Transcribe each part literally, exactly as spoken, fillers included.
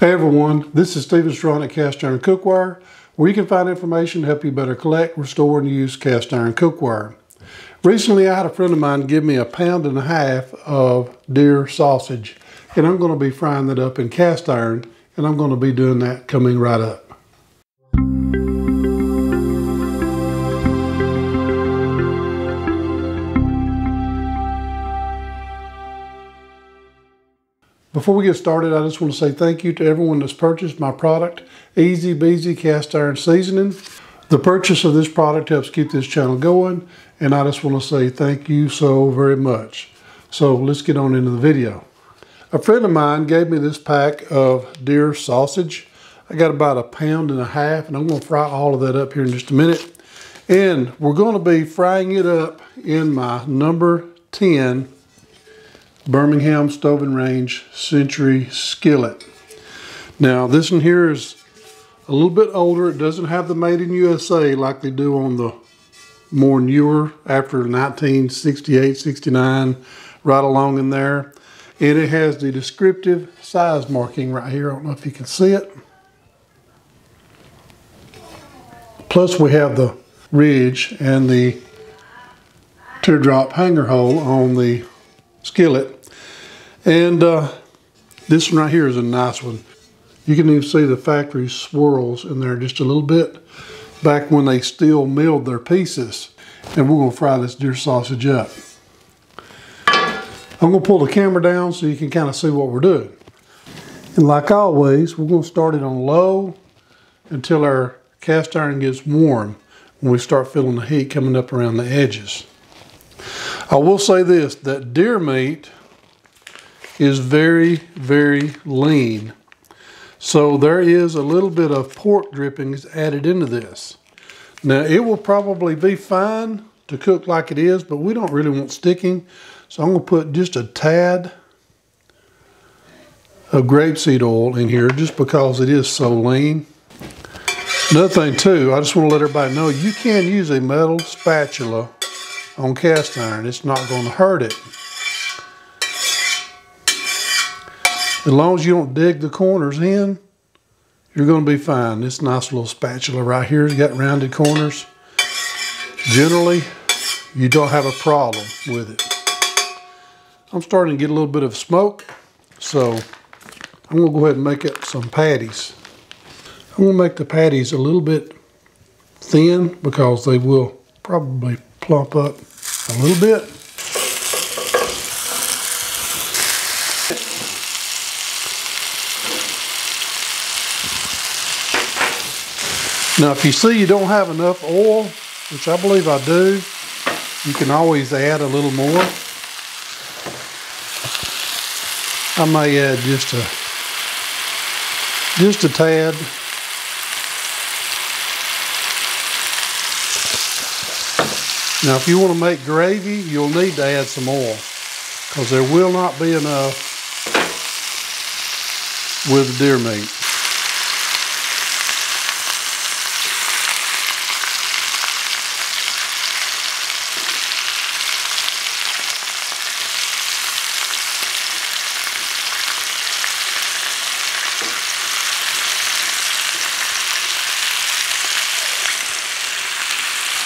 Hey everyone, this is Stephen Strawn at Cast Iron Cookware, where you can find information to help you better collect, restore, and use cast iron cookware. Recently I had a friend of mine give me a pound and a half of deer sausage, and I'm going to be frying that up in cast iron, and I'm going to be doing that coming right up. Before we get started, I just want to say thank you to everyone that's purchased my product, Easy Beezy Cast Iron Seasoning. The purchase of this product helps keep this channel going, and I just want to say thank you so very much. So let's get on into the video. A friend of mine gave me this pack of deer sausage. I got about a pound and a half, and I'm going to fry all of that up here in just a minute. And we're going to be frying it up in my number ten Birmingham Stove and Range Century skillet. Now this one here is a little bit older. It doesn't have the made in U S A like they do on the more newer after nineteen sixty-eight, sixty-nine, right along in there. And it has the descriptive size marking right here. I don't know if you can see it. Plus we have the ridge and the teardrop hanger hole on the skillet. And uh, this one right here is a nice one. You can even see the factory swirls in there just a little bit back when they still milled their pieces. And we're gonna fry this deer sausage up. I'm gonna pull the camera down so you can kind of see what we're doing. And like always, we're gonna start it on low until our cast iron gets warm when we start feeling the heat coming up around the edges. I will say this, that deer meat is very, very lean. So there is a little bit of pork drippings added into this. Now it will probably be fine to cook like it is, but we don't really want sticking. So I'm gonna put just a tad of grapeseed oil in here just because it is so lean. Another thing too, I just wanna let everybody know you can use a metal spatula on cast iron. It's not going to hurt it. As long as you don't dig the corners in, you're going to be fine. This nice little spatula right here has got rounded corners. Generally, you don't have a problem with it. I'm starting to get a little bit of smoke, so I'm going to go ahead and make up some patties. I'm going to make the patties a little bit thin because they will probably plump up a little bit. Now if you see you don't have enough oil, which I believe I do, you can always add a little more. I may add just a just a tad. Now if you want to make gravy, you'll need to add some oil because there will not be enough with the deer meat.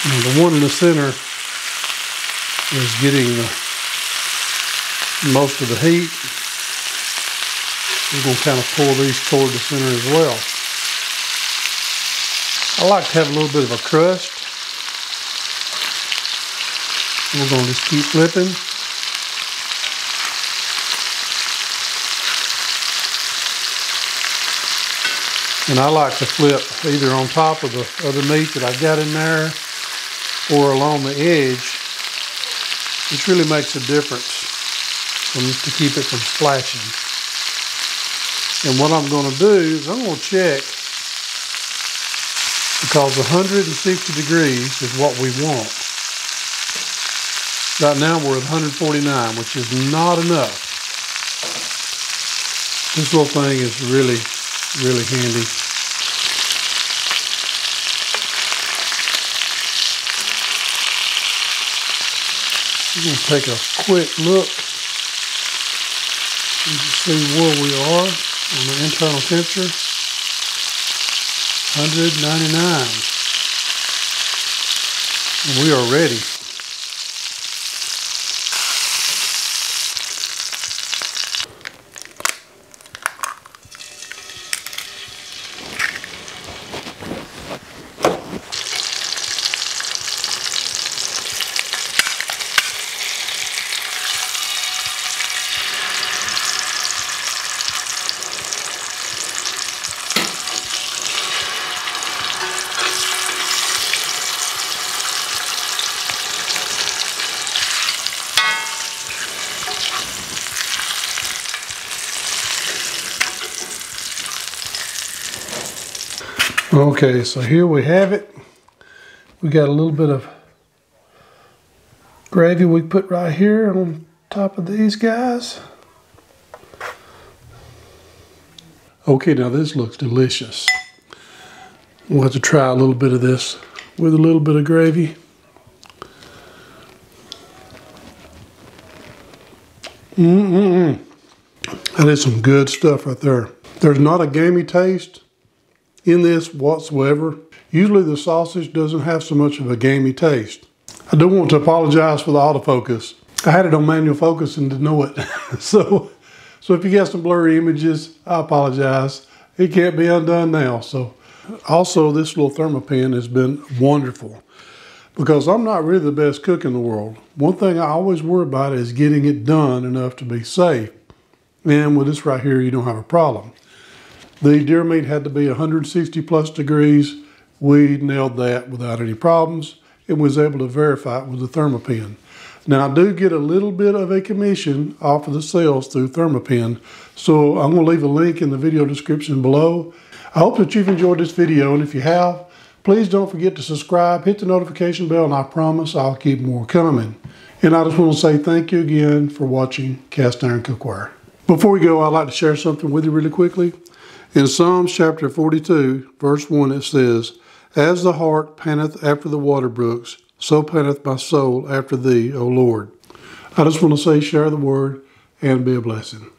And the one in the center is getting the, most of the heat. We're going to kind of pull these toward the center as well. I like to have a little bit of a crust. We're going to just keep flipping. And I like to flip either on top of the other meat that I got in there or along the edge. Which really makes a difference from, to keep it from splashing. And what I'm going to do is I'm going to check, because one hundred sixty degrees is what we want. Right now we're at one forty-nine, which is not enough. This little thing is really, really handy. We're going to take a quick look and see where we are. on the internal temperature, one hundred ninety-nine. And we are ready. Okay, so here we have it. We got a little bit of gravy we put right here on top of these guys. Okay, now this looks delicious. We'll have to try a little bit of this with a little bit of gravy. Mm-mm-mm. That is some good stuff right there. There's not a gamey taste in this whatsoever. Usually the sausage doesn't have so much of a gamey taste. I do want to apologize for the autofocus. I had it on manual focus and didn't know it. so so if you got some blurry images, I apologize. It can't be undone now. So also, this little Thermapen has been wonderful because I'm not really the best cook in the world. One thing I always worry about is getting it done enough to be safe. And with this right here, you don't have a problem. The deer meat had to be one hundred sixty plus degrees. We nailed that without any problems and was able to verify it with the Thermapen. Now I do get a little bit of a commission off of the sales through Thermapen, so I'm gonna leave a link in the video description below. I hope that you've enjoyed this video, and if you have, please don't forget to subscribe, hit the notification bell, and I promise I'll keep more coming. And I just wanna say thank you again for watching Cast Iron Cookware. Before we go, I'd like to share something with you really quickly. In Psalms chapter forty-two, verse one, it says, "As the hart panteth after the water brooks, so panteth my soul after thee, O Lord." I just want to say, share the word and be a blessing.